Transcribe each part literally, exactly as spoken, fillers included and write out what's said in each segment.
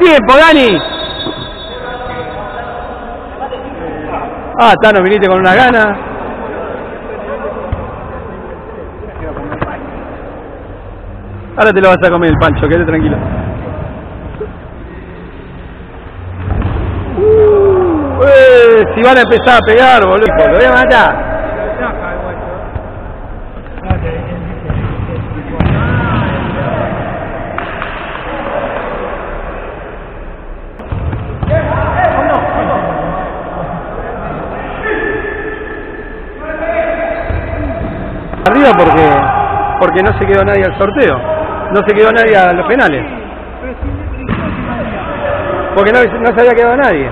Tiempo, Dani. Ah, Tano, viniste con unas ganas. Ahora te lo vas a comer el pancho, quédate tranquilo. Uh, eh, si van a empezar a pegar, boludo, lo voy a matar. Arriba porque porque no se quedó nadie al sorteo, no se quedó nadie a los penales, porque no, no se había quedado nadie.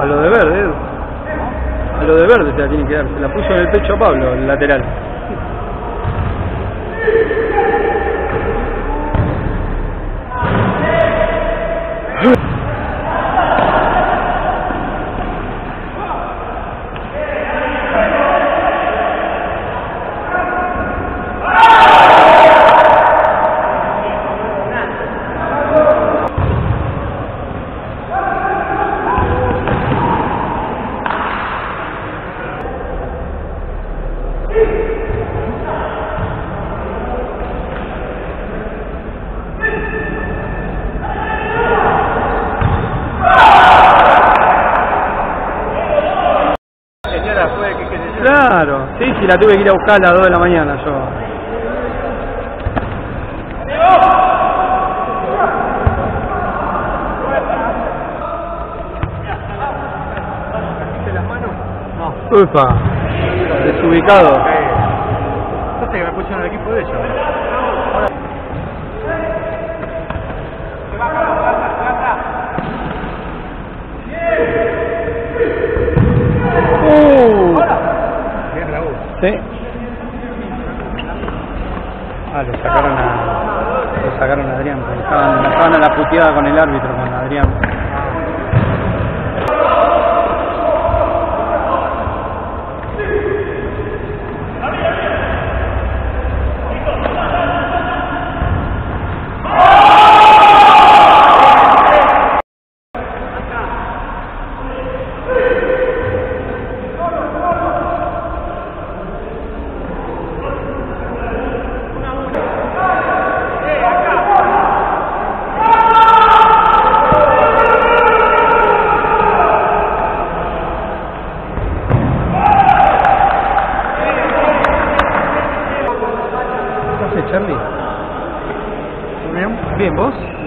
A lo de verde, Edu. A lo de verde se la tiene que dar. Se la puso en el pecho a Pablo, el lateral. Claro, sí, sí, la tuve que ir a buscar a las dos de la mañana yo. No. Ufa, desubicado. Hasta que me pusieron el equipo de ellos. Sí. Ah, lo sacaron a, lo sacaron a Adrián, porque estaban, estaban a la puteada con el árbitro, con Adrián. Charlie. Bien, ¿vos?